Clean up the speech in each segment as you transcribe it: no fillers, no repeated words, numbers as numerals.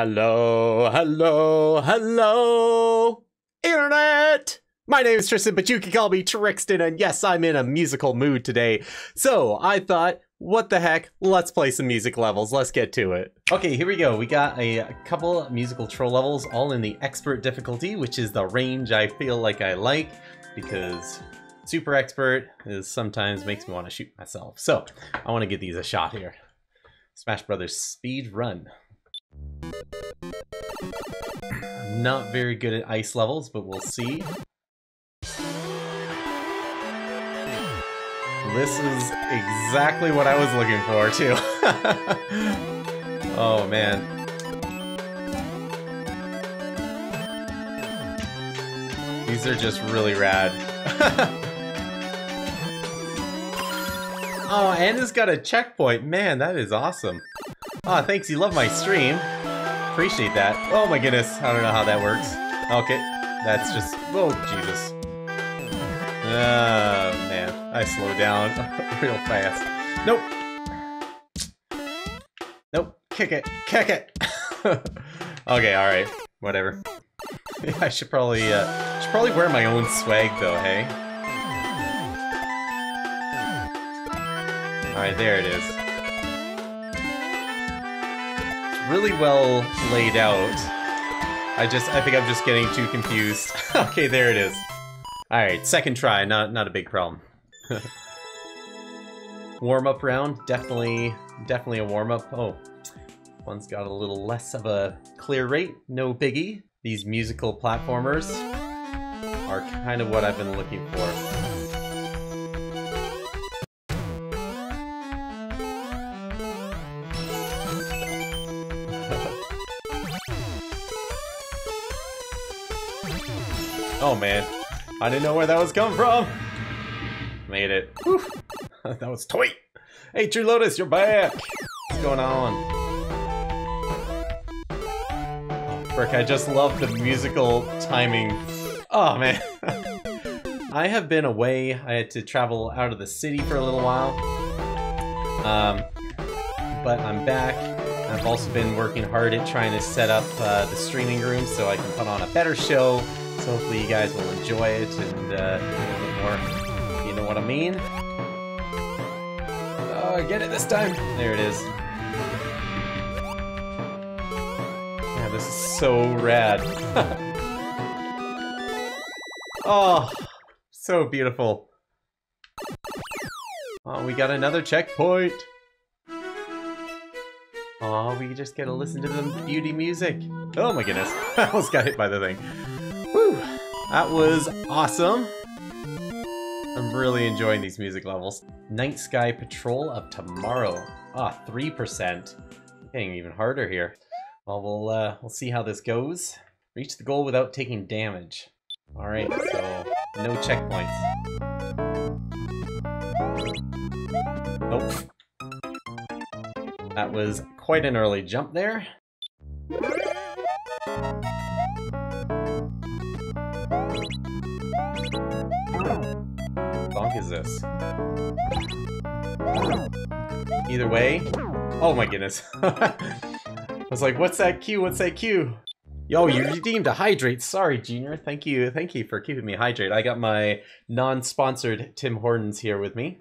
Hello, hello, hello, internet! My name is Tristan, but you can call me Trixton, and yes, I'm in a musical mood today. So I thought, what the heck, let's play some music levels, let's get to it. Okay, here we go. We got a couple musical troll levels, all in the expert difficulty, which is the range I feel like I like, because super expert is sometimes makes me want to shoot myself. So I want to give these a shot here. Smash Brothers speed run. I'm not very good at ice levels, but we'll see. This is exactly what I was looking for, too. Oh, man. These are just really rad. Oh, Anna's got a checkpoint. Man, that is awesome. Aw, oh, thanks. You love my stream. Appreciate that. Oh, my goodness. I don't know how that works. Okay. That's just... Oh, Jesus. Man. I slow down real fast. Nope. Nope. Kick it. Kick it. Okay, alright. Whatever. Yeah, I should probably wear my own swag, though, hey? Alright, there it is. It's really well laid out. I think I'm just getting too confused. Okay, there it is. Alright, second try, not a big problem. Warm-up round, definitely a warm-up. Oh, one's got a little less of a clear rate, no biggie. These musical platformers are kind of what I've been looking for. Oh man, I didn't know where that was coming from! Made it. Whew. That was tight! Hey True Lotus, you're back! What's going on? Oh, frick, I just love the musical timing. Oh man. I have been away. I had to travel out of the city for a little while. But I'm back. I've also been working hard at trying to set up the streaming room so I can put on a better show. So hopefully you guys will enjoy it and a little bit more. You know what I mean? Oh, I get it this time! There it is. Yeah, this is so rad. Oh, so beautiful. Oh, we got another checkpoint. Oh, we just get to listen to the beauty music. Oh my goodness, I almost got hit by the thing. Whew, that was awesome. I'm really enjoying these music levels. Night Sky Patrol of Tomorrow. Ah, 3%. Getting even harder here. Well, we'll see how this goes. Reach the goal without taking damage. All right, so no checkpoints. Nope. That was quite an early jump there. What the fuck is this? Either way. Oh my goodness. I was like, what's that cue? What's that cue? Yo, you redeemed a hydrate. Sorry, Junior. Thank you for keeping me hydrated. I got my non-sponsored Tim Hortons here with me.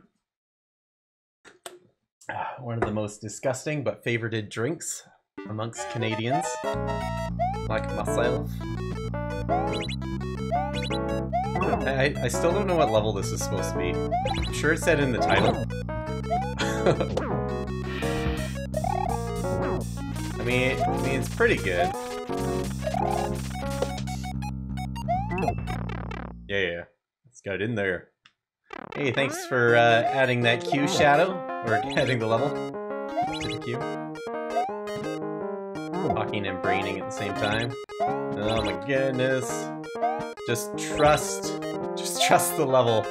One of the most disgusting but favorited drinks amongst Canadians, like myself. I still don't know what level this is supposed to be. I'm sure it said in the title. I mean, it's pretty good. Yeah, let's get in there. Hey, thanks for adding that Q shadow, or adding the level to the Q. Talking and braining at the same time. Oh my goodness. Just trust the level.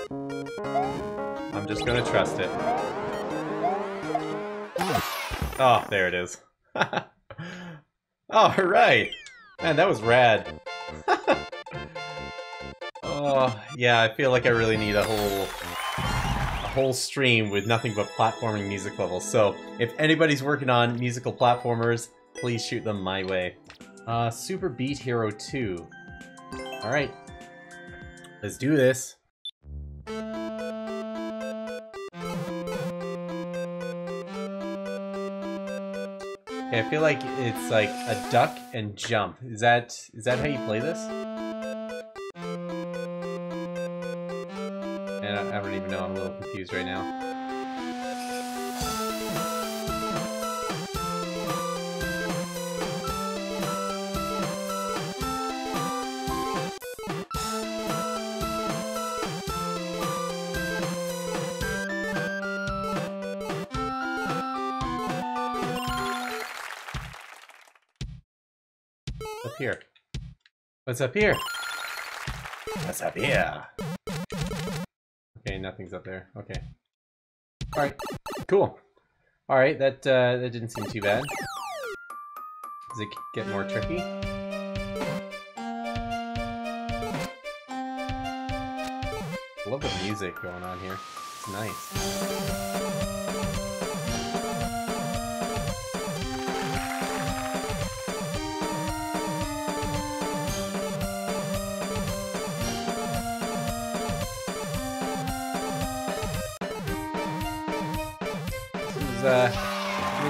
I'm just gonna trust it. Oh, there it is. Alright! Man, that was rad. Oh, yeah, I feel like I really need a whole stream with nothing but platforming music levels. So, if anybody's working on musical platformers, Please shoot them my way. Super Beat Hero 2. Alright. Let's do this. Okay, I feel like it's like a duck and jump. Is that how you play this? And I don't even know, I'm a little confused right now. Here. What's up here? What's up here? Okay, nothing's up there. Okay. Alright. Cool. Alright, that didn't seem too bad. Does it get more tricky? I love the music going on here. It's nice.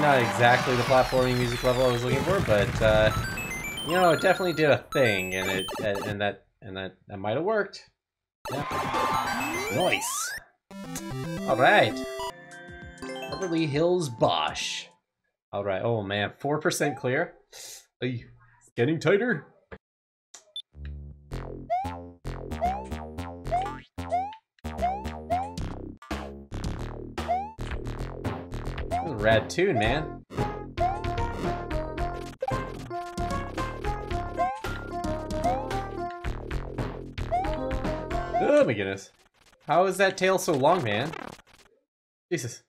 Not exactly the platforming music level I was looking for, but you know, it definitely did a thing, and that might have worked. Yeah. Nice. All right. Beverly Hills Bosch. All right. Oh man, 4% clear. It's getting tighter. Rad tune, man. Oh my goodness. How is that tail so long, man? Jesus.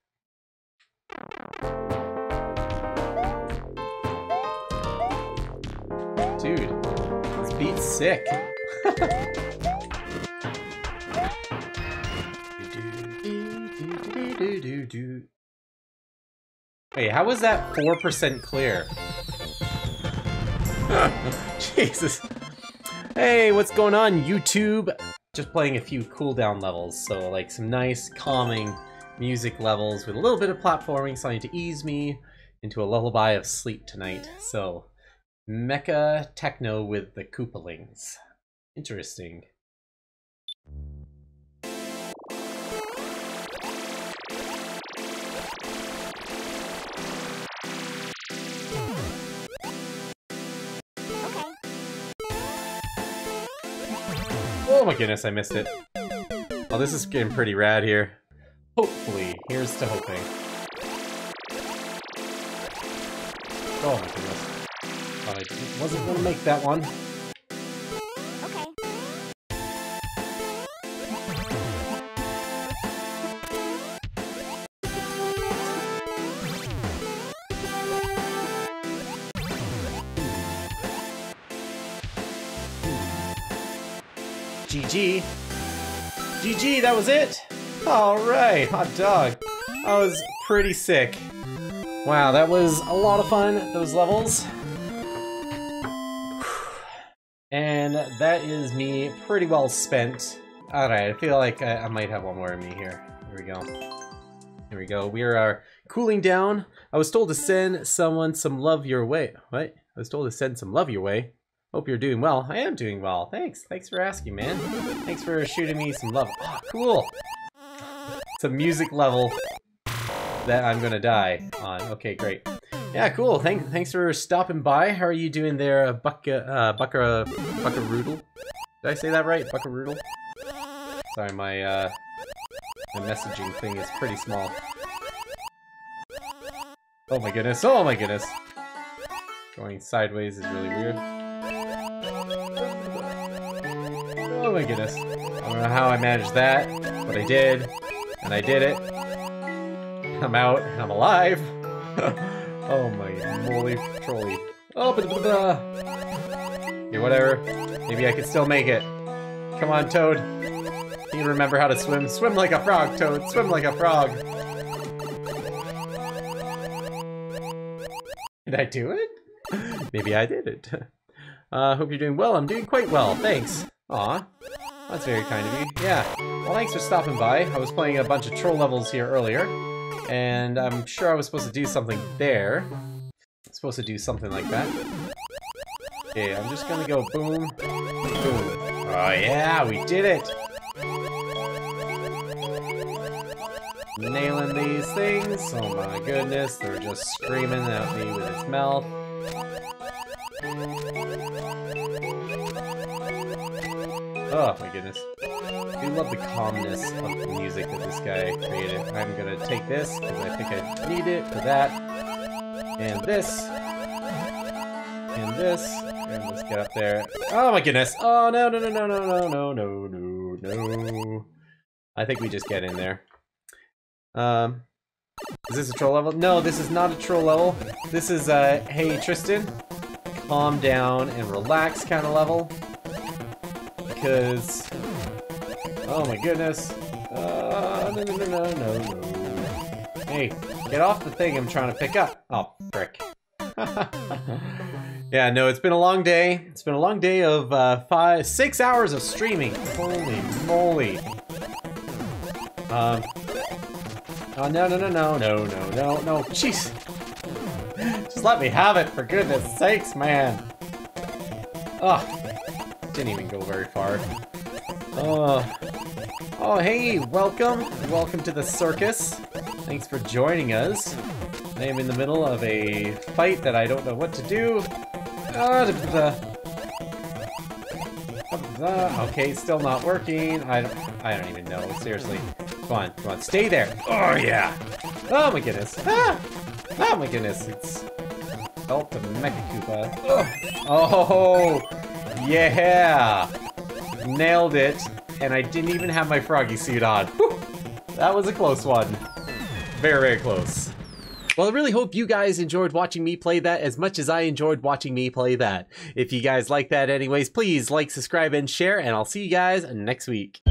Dude, this beat's sick. Wait, how was that 4% clear? Jesus. Hey, what's going on, YouTube? Just playing a few cooldown levels, so like some nice, calming music levels with a little bit of platforming, something to ease me into a lullaby of sleep tonight. So, Mecha Techno with the Koopalings. Interesting. Oh my goodness, I missed it. Oh, this is getting pretty rad here. Hopefully. Here's to hoping. Oh my goodness. Thought I wasn't gonna make that one. GG. GG, that was it! Alright, hot dog. That was pretty sick. Wow, that was a lot of fun, those levels. And that is me pretty well spent. Alright, I feel like I might have one more in me here. Here we go. Here we go. We are cooling down. I was told to send someone some love your way. What? I was told to send some love your way. Hope you're doing well. I am doing well. Thanks. Thanks for asking, man. Thanks for shooting me some love. Oh, cool. It's a music level that I'm gonna die on. Okay, great. Yeah, cool. Thanks for stopping by. How are you doing there, Buckaroodle? Did I say that right? Buckaroodle? Sorry, my messaging thing is pretty small. Oh my goodness. Oh my goodness. Going sideways is really weird. Oh my goodness. I don't know how I managed that, but I did. And I did it. I'm out. I'm alive. Oh my holy trolley. Oh, okay, whatever. Maybe I can still make it. Come on, Toad. You remember how to swim. Swim like a frog, Toad. Swim like a frog. Did I do it? Maybe I did it. Hope you're doing well. I'm doing quite well, thanks. Aw, that's very kind of you. Yeah, well, thanks for stopping by. I was playing a bunch of troll levels here earlier, and I'm sure I was supposed to do something there. Supposed to do something like that. Okay, I'm just gonna go boom, boom. Oh yeah, we did it! Nailing these things. Oh my goodness, they're just screaming at me with its mouth. Oh my goodness. I do love the calmness of the music that this guy created. I'm gonna take this, because I think I need it for that. And this. And this. And let's get up there. Oh my goodness! Oh no no no no no no no no no. I think we just get in there. Is this a troll level? No, this is not a troll level. This is a, hey Tristan, calm down and relax kind of level. Because, oh my goodness. No, no, no, no, no, no. Hey, get off the thing I'm trying to pick up. Oh, frick. Yeah, no, it's been a long day. It's been a long day of 6 hours of streaming. Holy moly. Oh no no no no no no no no! Jeez, just let me have it for goodness sakes, man! Oh, didn't even go very far. Oh, oh hey, welcome, welcome to the circus. Thanks for joining us. I am in the middle of a fight that I don't know what to do. Okay, still not working. I don't even know. Seriously. Come on, come on, stay there! Oh yeah! Oh my goodness! Ah! Oh my goodness! It's help the Mecha Koopa. Ugh. Oh yeah! Nailed it! And I didn't even have my froggy suit on. Whew. That was a close one. Very, very close. Well, I really hope you guys enjoyed watching me play that as much as I enjoyed watching me play that. If you guys like that anyways, please like, subscribe, and share, and I'll see you guys next week.